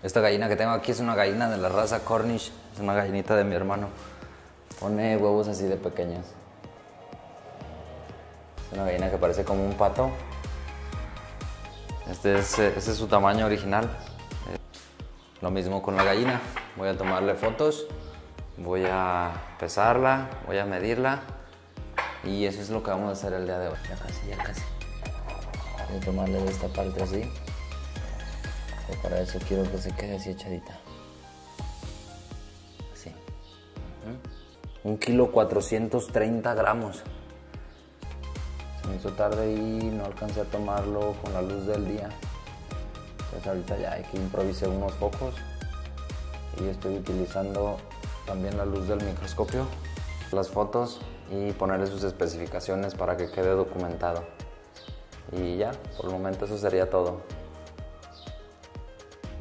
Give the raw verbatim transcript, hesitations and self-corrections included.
Esta gallina que tengo aquí es una gallina de la raza Cornish, es una gallinita de mi hermano. Pone huevos así de pequeños. Es una gallina que parece como un pato. Este es, este es su tamaño original. Lo mismo con la gallina. Voy a tomarle fotos, voy a pesarla, voy a medirla. Y eso es lo que vamos a hacer el día de hoy. Ya casi, ya casi. Voy a tomarle de esta parte así. Pero para eso quiero que se quede así echadita. Así. Uh-huh. Un kilo cuatrocientos treinta gramos. Se me hizo tarde y no alcancé a tomarlo con la luz del día. Entonces ahorita ya hay que improvisar unos focos. Y estoy utilizando también la luz del microscopio. Las fotos y ponerle sus especificaciones para que quede documentado. Y ya, por el momento eso sería todo.